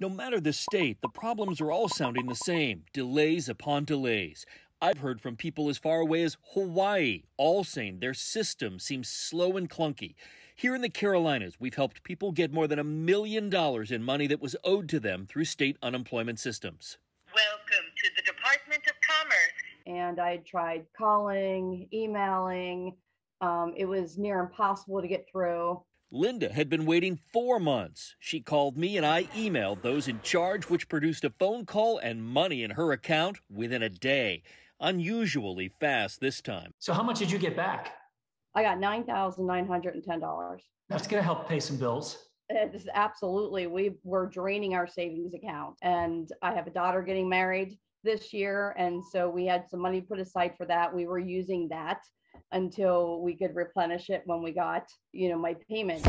No matter the state, the problems are all sounding the same, delays upon delays. I've heard from people as far away as Hawaii, all saying their system seems slow and clunky. Here in the Carolinas, we've helped people get more than $1 million in money that was owed to them through state unemployment systems. Welcome to the Department of Commerce. And I tried calling, emailing. It was near impossible to get through. Linda had been waiting 4 months. She called me and I emailed those in charge, which produced a phone call and money in her account within a day. Unusually fast this time. So how much did you get back? I got $9,910. That's going to help pay some bills. It's absolutely. We were draining our savings account. And I have a daughter getting married this year. And so we had some money put aside for that. We were using that until we could replenish it when we got, my payment.